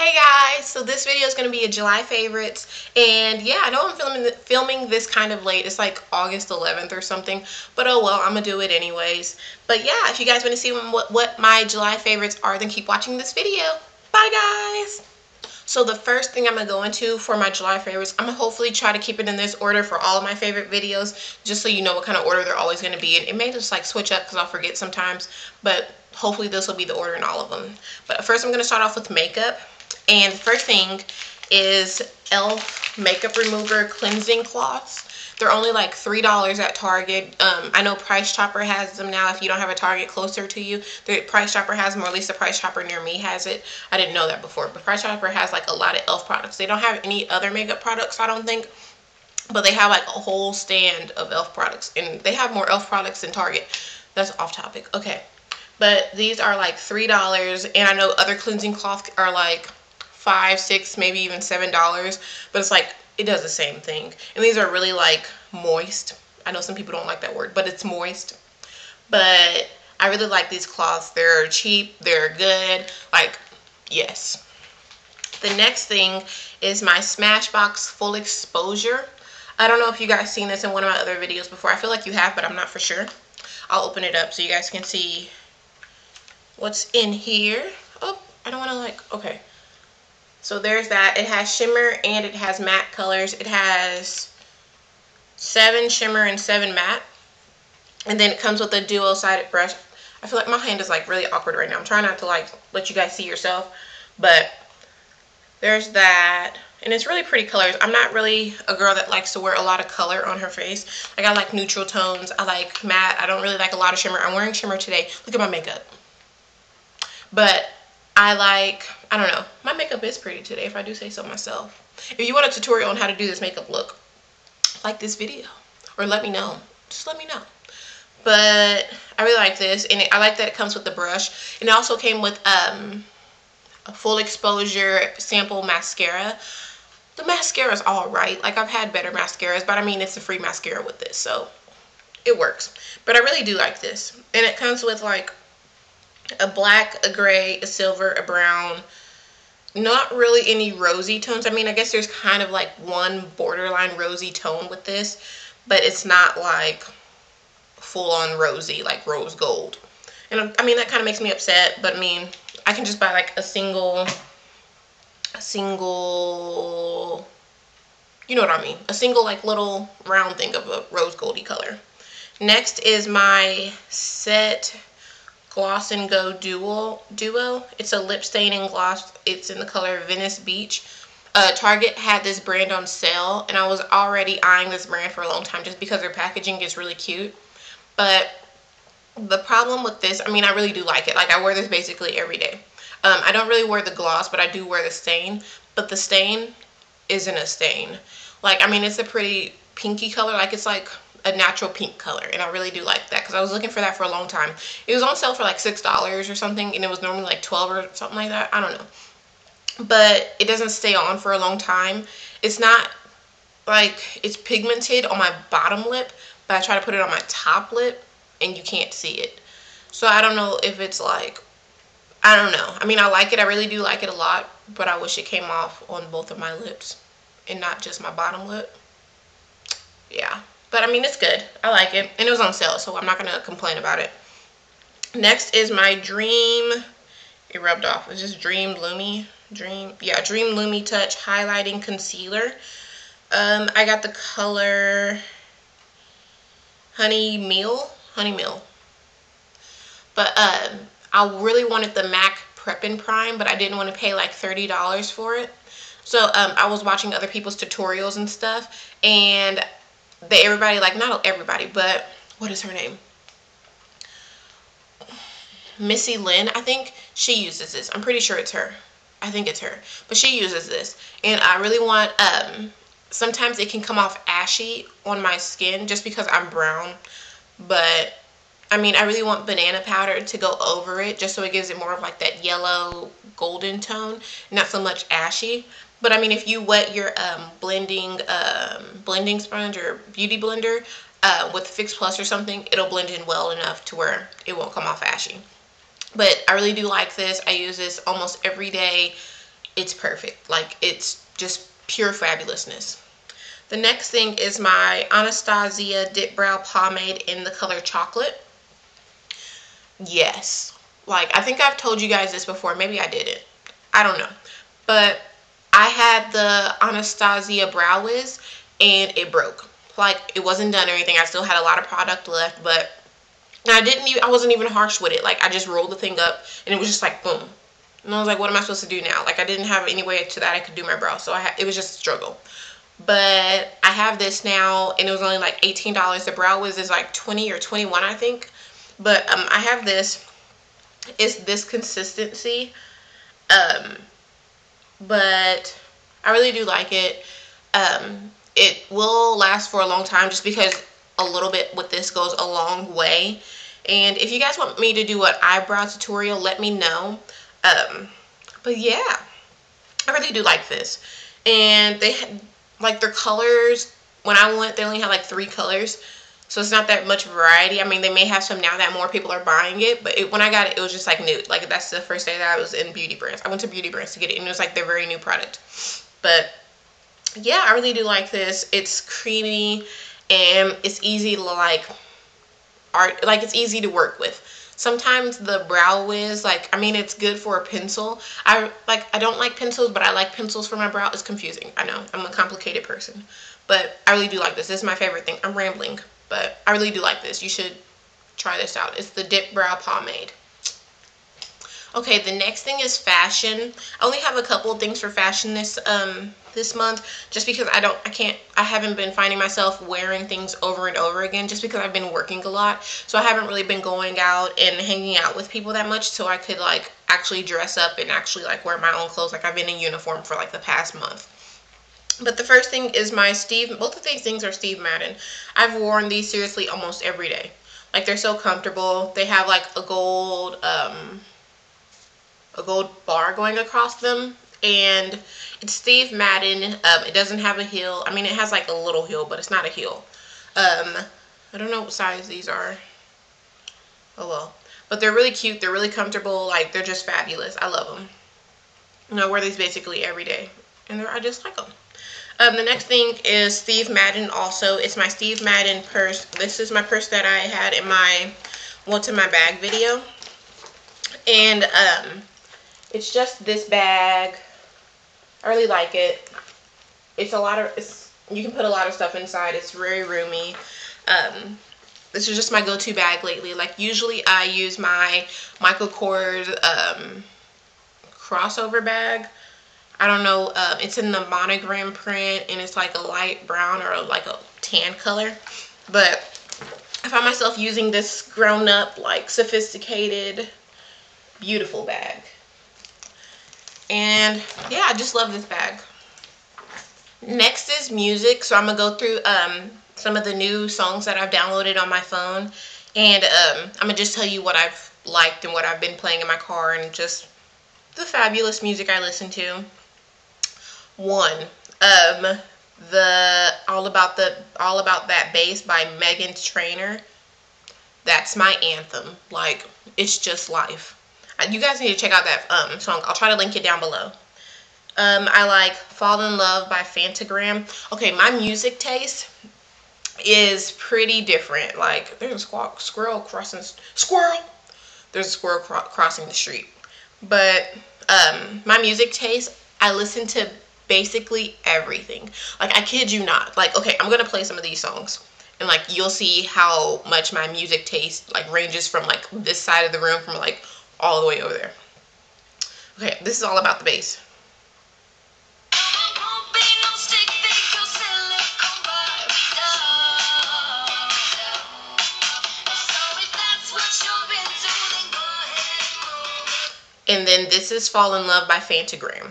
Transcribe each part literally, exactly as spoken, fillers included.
Hey guys, so this video is going to be a July favorites, and yeah, I know I'm filming filming this kind of late. It's like August eleventh or something, but oh well, I'm gonna do it anyways. But yeah, if you guys want to see what, what my July favorites are, then keep watching this video. Bye guys. So the first thing I'm going to go into for my July favorites, I'm going to hopefully try to keep it in this order for all of my favorite videos, just so you know what kind of order they're always going to be in. It may just like switch up because I'll forget sometimes, but hopefully this will be the order in all of them. But first I'm going to start off with makeup. And the first thing is E L F makeup remover cleansing cloths. They're only like three dollars at Target. Um, I know Price Chopper has them now if you don't have a Target closer to you. The Price Chopper has them, or at least the Price Chopper near me has it. I didn't know that before, but Price Chopper has like a lot of E L F products. They don't have any other makeup products, I don't think, but they have like a whole stand of E L F products, and they have more E L F products than Target. That's off topic, okay. But these are like three dollars, and I know other cleansing cloths are like five, six, maybe even seven dollars, but it's like it does the same thing. And these are really like moist. I know some people don't like that word, but it's moist. But I really like these cloths. They're cheap, they're good. Like, yes. The next thing is my Smashbox Full Exposure. I don't know if you guys seen this in one of my other videos before. I feel like you have, but I'm not for sure. I'll open it up so you guys can see what's in here. Oh, I don't want to like, okay. So there's that. It has shimmer and it has matte colors. It has seven shimmer and seven matte. And then it comes with a dual-sided brush. I feel like my hand is like really awkward right now. I'm trying not to like let you guys see yourself. But there's that. And it's really pretty colors. I'm not really a girl that likes to wear a lot of color on her face. Like I like neutral tones. I like matte. I don't really like a lot of shimmer. I'm wearing shimmer today. Look at my makeup. But I like, I don't know, my makeup is pretty today if I do say so myself. If you want a tutorial on how to do this makeup look, like this video, or let me know, just let me know. But I really like this, and it, I like that it comes with the brush, and it also came with um, a full exposure sample mascara. The mascara's all right, like I've had better mascaras, but I mean it's a free mascara with this, so it works. But I really do like this, and it comes with like a black, a gray, a silver, a brown, not really any rosy tones. I mean, I guess there's kind of like one borderline rosy tone with this, but it's not like full-on rosy, like rose gold. And I mean, that kind of makes me upset, but I mean, I can just buy like a single, a single, you know what I mean, a single like little round thing of a rose goldy color. Next is my set Gloss and Go Duo. Duo. It's a lip stain and gloss. It's in the color Venice Beach. Uh, Target had this brand on sale, and I was already eyeing this brand for a long time just because their packaging is really cute. But the problem with this, I mean, I really do like it. Like, I wear this basically every day. Um, I don't really wear the gloss, but I do wear the stain. But the stain isn't a stain. Like, I mean, it's a pretty pinky color. Like, it's like a natural pink color, and I really do like that because I was looking for that for a long time. It was on sale for like six dollars or something, and it was normally like twelve or something like that. I don't know, but it doesn't stay on for a long time. It's not like it's pigmented on my bottom lip, but I try to put it on my top lip and you can't see it, so I don't know if it's like, I don't know. I mean, I like it. I really do like it a lot, but I wish it came off on both of my lips and not just my bottom lip. Yeah. But, I mean, it's good. I like it. And it was on sale, so I'm not going to complain about it. Next is my Dream. It rubbed off. It's just Dream Lumi. Dream. Yeah, Dream Lumi Touch Highlighting Concealer. Um, I got the color Honey Meal. Honey Meal. But um, I really wanted the MAC Prep and Prime, but I didn't want to pay like thirty dollars for it. So, um, I was watching other people's tutorials and stuff, and They everybody like not everybody but what is her name, Missy Lynn, I think she uses this. I'm pretty sure it's her. I think it's her, but she uses this, and I really want, um sometimes it can come off ashy on my skin just because I'm brown, but I mean, I really want banana powder to go over it just so it gives it more of like that yellow golden tone, not so much ashy. But I mean, if you wet your um, blending um, blending sponge or beauty blender uh, with Fix Plus or something, it'll blend in well enough to where it won't come off ashy. But I really do like this. I use this almost every day. it's perfect. Like, it's just pure fabulousness. The next thing is my Anastasia Dip Brow Pomade in the color Chocolate. Yes. Like, I think I've told you guys this before. Maybe I didn't. I don't know. But I had the Anastasia Brow Wiz and it broke. Like, it wasn't done or anything. I still had a lot of product left, but I didn't even, I wasn't even harsh with it. Like, I just rolled the thing up and it was just like, boom. And I was like, what am I supposed to do now? Like, I didn't have any way to that I could do my brow. So I had, it was just a struggle. But I have this now and it was only like eighteen dollars. The Brow Wiz is like twenty or twenty-one, I think. But um, I have this. It's this consistency. Um, but I really do like it. Um, it will last for a long time just because a little bit with this goes a long way. And if you guys want me to do an eyebrow tutorial, let me know. Um, but yeah, I really do like this. And they had, like, their colors, when I went, they only had like three colors. So it's not that much variety. I mean, they may have some now that more people are buying it. But it, when I got it, it was just like new. Like, that's the first day that I was in Beauty Brands. I went to Beauty Brands to get it. And it was like their very new product. But yeah, I really do like this. It's creamy. And it's easy to like, art, like it's easy to work with. Sometimes the Brow Wiz, like, I mean, it's good for a pencil. I like, I don't like pencils, but I like pencils for my brow. It's confusing. I know. I'm a complicated person. But I really do like this. This is my favorite thing. I'm rambling. But I really do like this. You should try this out. It's the Dip Brow Pomade. Okay, the next thing is fashion. I only have a couple of things for fashion this um this month, just because I don't, I can't, I haven't been finding myself wearing things over and over again just because I've been working a lot. So I haven't really been going out and hanging out with people that much so I could like actually dress up and actually like wear my own clothes. Like, I've been in uniform for like the past month. But the first thing is my Steve, both of these things are Steve Madden. I've worn these seriously almost every day. Like, they're so comfortable. They have like a gold, um, a gold bar going across them. And it's Steve Madden. Um, it doesn't have a heel. I mean, it has like a little heel, but it's not a heel. Um, I don't know what size these are. Oh well. But they're really cute. They're really comfortable. Like, they're just fabulous. I love them. And I wear these basically every day. And they're, I just like them. Um, the next thing is Steve Madden also. It's my Steve Madden purse. This is my purse that I had in my what's in my bag video. And um, it's just this bag. I really like it. It's a lot of, it's, you can put a lot of stuff inside. It's very roomy. Um, this is just my go-to bag lately. Like, usually I use my Michael Kors um, crossover bag. I don't know, uh, it's in the monogram print and it's like a light brown or like a tan color. But I find myself using this grown up, like, sophisticated, beautiful bag. And yeah, I just love this bag. Next is music. So I'm gonna go through um, some of the new songs that I've downloaded on my phone. And um, I'm gonna just tell you what I've liked and what I've been playing in my car and just the fabulous music I listen to. One, um, the all about the all about that bass by Megan Trainor. That's my anthem. Like, it's just life. You guys need to check out that um song. I'll try to link it down below. Um, I like "Fall in Love" by Fantagram. Okay, my music taste is pretty different. Like, there's a squirrel, squirrel crossing squirrel. There's a squirrel cro crossing the street. But um, my music taste, I listen to basically everything. Like, I kid you not. Like, okay, I'm gonna play some of these songs and like you'll see how much my music taste like ranges from like this side of the room from like all the way over there. Okay, this is all about the bass. And then this is "Fall in Love" by Fantagram.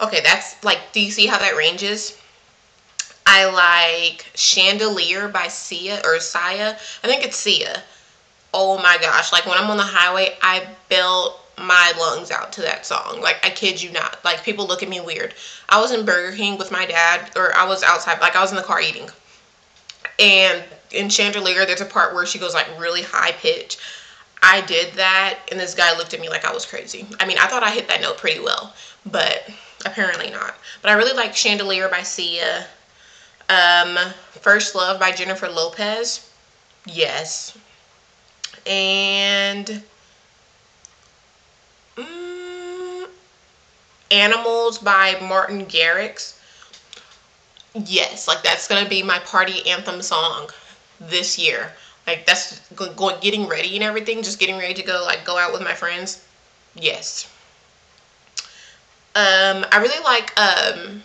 Okay, that's like, do you see how that ranges? I like "Chandelier" by Sia or Sia. I think it's Sia. oh my gosh, like when I'm on the highway, I built my lungs out to that song. Like, I kid you not. Like, people look at me weird. I was in Burger King with my dad, or I was outside, like I was in the car eating. And in Chandelier, there's a part where she goes like really high pitch. I did that, and this guy looked at me like I was crazy. I mean, I thought I hit that note pretty well, but apparently not. But I really like Chandelier by Sia. Um, First Love by Jennifer Lopez. Yes. And um, Animals by Martin Garrix. Yes, like that's going to be my party anthem song this year. Like, that's going, getting ready and everything, just getting ready to go, like, go out with my friends. Yes. Um, I really like, um,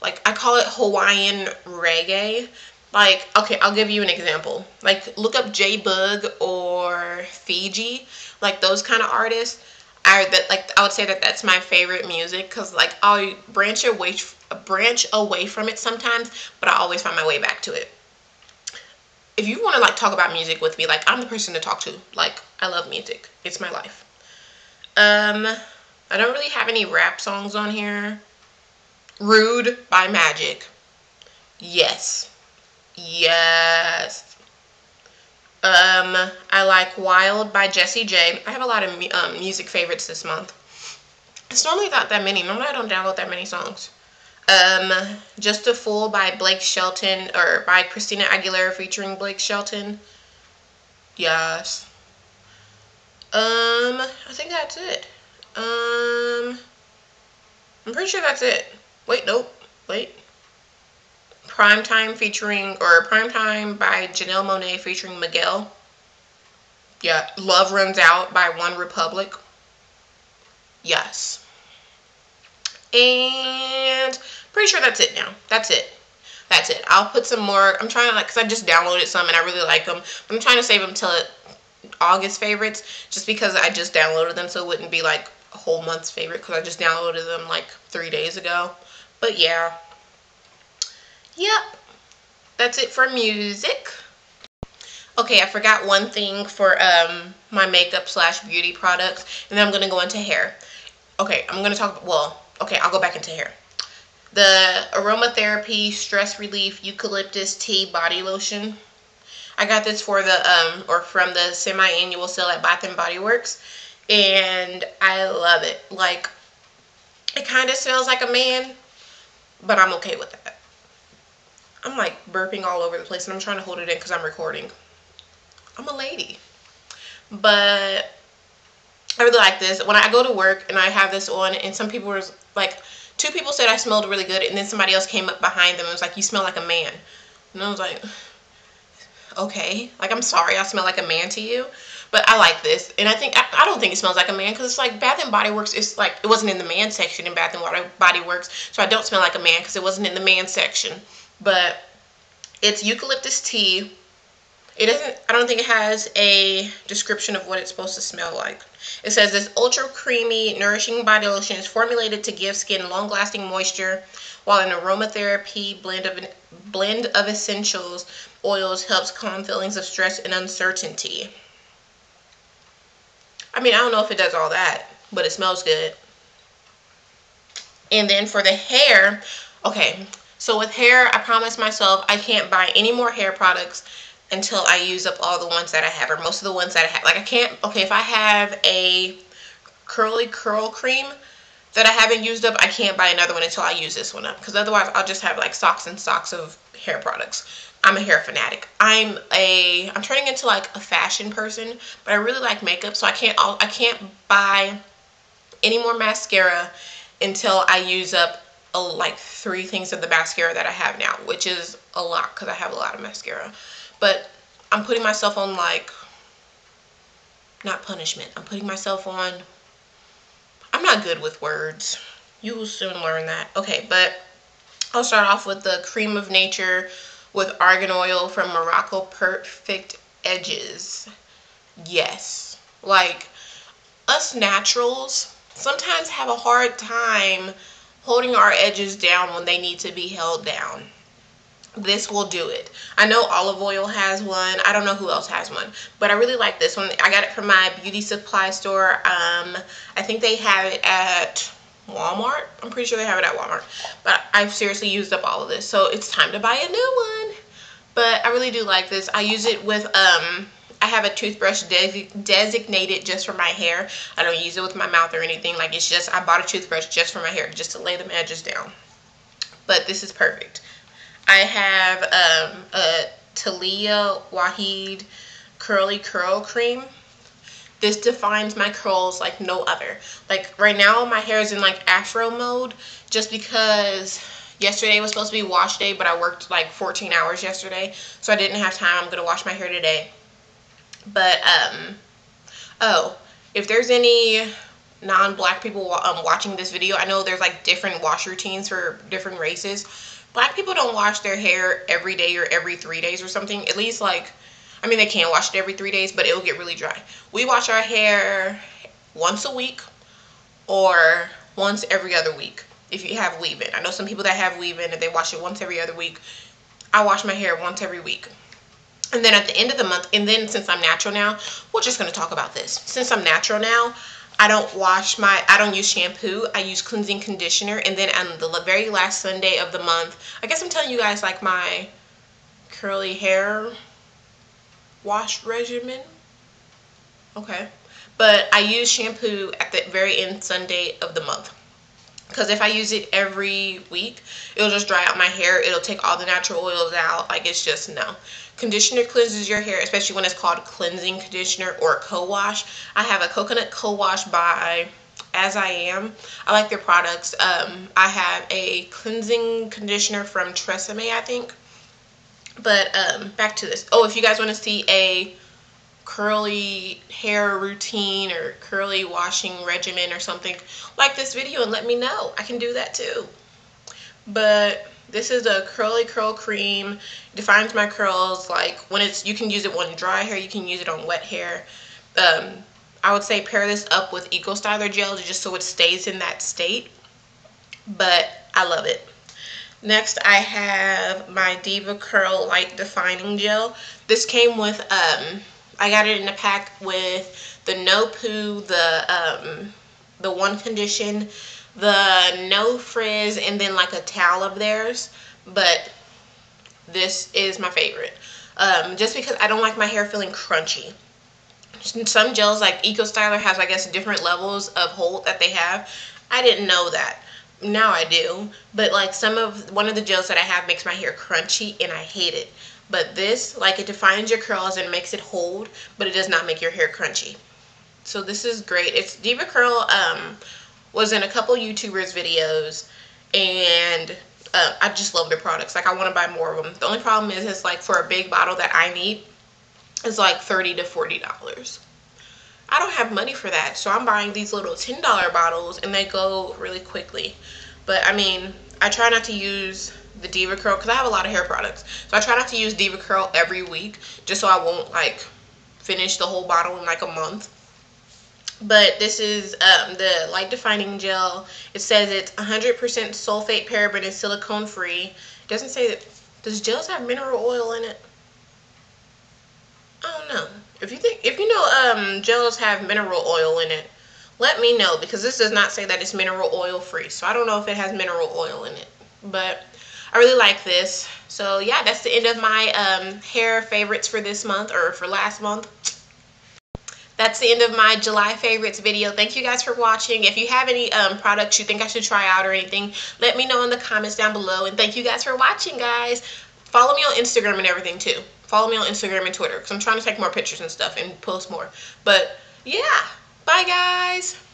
like, I call it Hawaiian reggae. Like, okay, I'll give you an example. Like, look up J-Bug or Fiji. Like, those kind of artists. I, that, like, I would say that that's my favorite music, because, like, I'll branch away, branch away from it sometimes, but I always find my way back to it. If you want to like talk about music with me, like I'm the person to talk to. Like, I love music. It's my life. Um, I don't really have any rap songs on here. Rude by Magic. Yes. Yes. Um, I like Wild by Jesse J. I have a lot of um, music favorites this month. It's normally not that many. Normally I don't download that many songs. Um, Just a Fool by Blake Shelton, or by Christina Aguilera featuring Blake Shelton. Yes. Um, I think that's it. Um, I'm pretty sure that's it. Wait, nope. Wait. Primetime featuring, or Primetime by Janelle Monae featuring Miguel. Yeah. Love Runs Out by One Republic. Yes. And pretty sure that's it now. That's it. That's it. I'll put some more. I'm trying to like, because I just downloaded some and I really like them. I'm trying to save them till August favorites, just because I just downloaded them, so it wouldn't be like a whole month's favorite, because I just downloaded them like three days ago. But yeah. Yep. That's it for music. Okay, I forgot one thing for um my makeup slash beauty products, and then I'm going to go into hair. Okay, I'm going to talk, well, okay, I'll go back into hair. The Aromatherapy Stress Relief Eucalyptus Tea Body Lotion. I got this for the, um, or from the semi-annual sale at Bath and Body Works. And I love it. Like, it kind of smells like a man, but I'm okay with that. I'm like burping all over the place, and I'm trying to hold it in because I'm recording. I'm a lady. But I really like this. When I go to work and I have this on, and some people were like, two people said I smelled really good, and then somebody else came up behind them and was like, you smell like a man. And I was like, okay. Like, I'm sorry I smell like a man to you, but I like this. And I think, I, I don't think it smells like a man, because it's like Bath and Body Works, it's like, it wasn't in the man section in Bath and Body Works, so I don't smell like a man because it wasn't in the man section. But it's eucalyptus tea. It doesn't, I don't think it has a description of what it's supposed to smell like. It says this ultra creamy, nourishing body lotion is formulated to give skin long-lasting moisture, while an aromatherapy blend of blend of essentials oils helps calm feelings of stress and uncertainty. I mean, I don't know if it does all that, but it smells good. And then for the hair, okay, so with hair, I promised myself I can't buy any more hair products until I use up all the ones that I have, or most of the ones that I have. Like, I can't, okay, if I have a curly curl cream that I haven't used up, I can't buy another one until I use this one up, because otherwise I'll just have like socks and socks of hair products. I'm a hair fanatic. I'm a, I'm turning into like a fashion person, but I really like makeup, so I can't, I can't buy any more mascara until I use up a, like three things of the mascara that I have now, which is a lot, because I have a lot of mascara. But I'm putting myself on, like, not punishment. I'm putting myself on, I'm not good with words. You will soon learn that. Okay, but I'll start off with the Cream of Nature with Argan Oil from Morocco Perfect Edges. Yes. Like, us naturals sometimes have a hard time holding our edges down when they need to be held down. this will do it. I know Olive Oil has one. I don't know who else has one, but I really like this one. I got it from my beauty supply store. Um, I think they have it at Walmart. I'm pretty sure they have it at Walmart, but I've seriously used up all of this, so it's time to buy a new one. But I really do like this. I use it with, um, I have a toothbrush des designated just for my hair. I don't use it with my mouth or anything. Like, it's just, I bought a toothbrush just for my hair, just to lay the edges down. But this is perfect. I have um, a Talia Wahid Curly Curl Cream. This defines my curls like no other. Like, right now my hair is in like afro mode, just because yesterday was supposed to be wash day, but I worked like fourteen hours yesterday, so I didn't have time. I'm gonna wash my hair today. But um, oh, if there's any non-black people um, watching this video, I know there's like different wash routines for different races. Black people don't wash their hair every day or every three days or something. At least, like, I mean, they can wash it every three days, but it'll get really dry. We wash our hair once a week or once every other week if you have weave-in. I know some people that have weave-in and they wash it once every other week. I wash my hair once every week. And then at the end of the month, and then since I'm natural now, we're just going to talk about this. Since I'm natural now, I don't wash my, I don't use shampoo. I use cleansing conditioner. And then on the very last Sunday of the month, I guess I'm telling you guys like my curly hair wash regimen. Okay. But I use shampoo at the very end Sunday of the month. Because if I use it every week, it'll just dry out my hair. It'll take all the natural oils out. Like, it's just, no. Conditioner cleanses your hair, especially when it's called cleansing conditioner or co-wash. I have a coconut co-wash by As I Am. I like their products. Um, I have a cleansing conditioner from Tresemme, I think. But um, back to this. Oh, if you guys want to see a curly hair routine or curly washing regimen or something, like this video and let me know. I can do that too. But this is a curly curl cream. It defines my curls. Like, when it's, you can use it on dry hair, you can use it on wet hair. um I would say pair this up with Eco Styler gel just so it stays in that state, but I love it. Next, I have my Diva Curl Light Defining Gel. This came with um I got it in a pack with the No Poo, the um, the One Condition, the No Frizz, and then like a towel of theirs. But this is my favorite, um, just because I don't like my hair feeling crunchy. Some gels, like Eco Styler, has, I guess, different levels of hold that they have. I didn't know that. Now I do. But like some of one of the gels that I have makes my hair crunchy, and I hate it. But this, like, it defines your curls and makes it hold, but it does not make your hair crunchy. So this is great. It's Diva Curl um, was in a couple YouTubers' videos, and uh, I just love their products. Like, I want to buy more of them. The only problem is, it's like, for a big bottle that I need, it's like thirty to forty dollars. I don't have money for that, so I'm buying these little ten dollar bottles, and they go really quickly. But, I mean, I try not to use the Diva Curl because I have a lot of hair products, so I try not to use Diva Curl every week, just so I won't like finish the whole bottle in like a month. But this is um, the light defining gel. It says it's one hundred percent sulfate paraben and silicone free. It doesn't say that. Does gels have mineral oil in it? I don't know. If you think if you know um, gels have mineral oil in it, let me know, because this does not say that it's mineral oil free, so I don't know if it has mineral oil in it. But I really like this. So yeah, that's the end of my um, hair favorites for this month, or for last month. That's the end of my July favorites video. Thank you guys for watching. If you have any um, products you think I should try out or anything, let me know in the comments down below. And thank you guys for watching, guys. Follow me on Instagram and everything too. Follow me on Instagram and Twitter, because I'm trying to take more pictures and stuff and post more. But yeah, bye guys.